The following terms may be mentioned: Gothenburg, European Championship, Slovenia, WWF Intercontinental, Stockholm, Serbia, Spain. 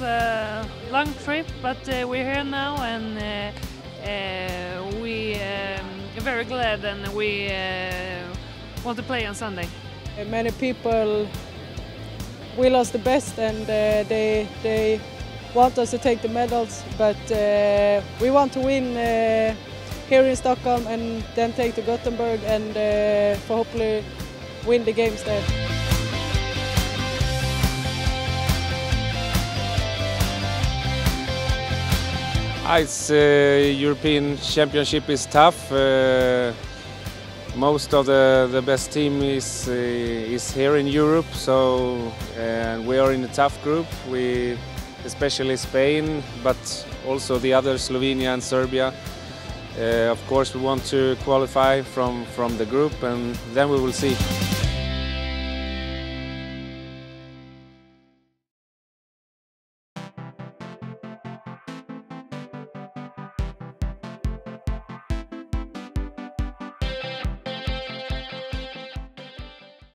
was a long trip, but we're here now, and we are very glad, and we want to play on Sunday. Many people will us the best, and they want us to take the medals, but we want to win here in Stockholm and then take to Gothenburg and for hopefully win the games there. It's European Championship is tough. Most of the best team is here in Europe, so we are in a tough group. We especially Spain, but also the other Slovenia and Serbia. Of course, we want to qualify from the group, and then we will see.